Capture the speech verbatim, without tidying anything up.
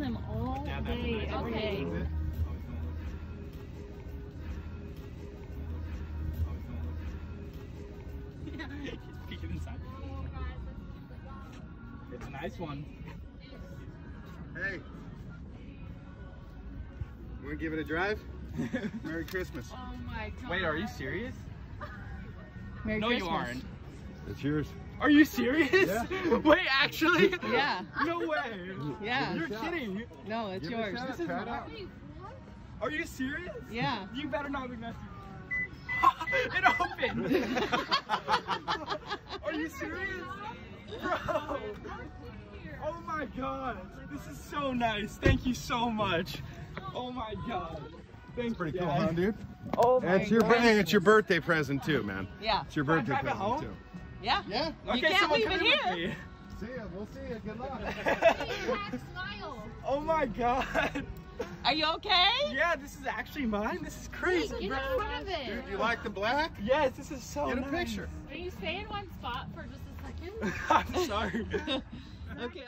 around them all yeah, day, every day. Okay. Just peek inside. It's a nice one. Hey. Wanna give it a drive? Merry Christmas. Oh my God. Wait, are you serious? Merry no, Christmas. You aren't. It's yours. Are you serious? Yeah. Wait, actually? Yeah. No way. Yeah. You're kidding. No, it's give yours. This is not. Are you serious? Yeah. You better not be messing. It opened. Are you serious? Bro. Oh my God. This is so nice. Thank you so much. Oh my God. Thanks, pretty cool, huh, dude? Oh my it's your, God. Hey, it's your birthday present too, man. Yeah. It's your birthday present home? too. Yeah. Yeah. Okay, you can't leave it here. See ya. We'll see ya. Good luck. Oh my God. Are you okay? Yeah, this is actually mine. This is crazy, Wait, bro. Dude, you like the black? Yes, this is so nice. Get a nice. picture. Are you staying in one spot for just a second? I'm sorry. Okay.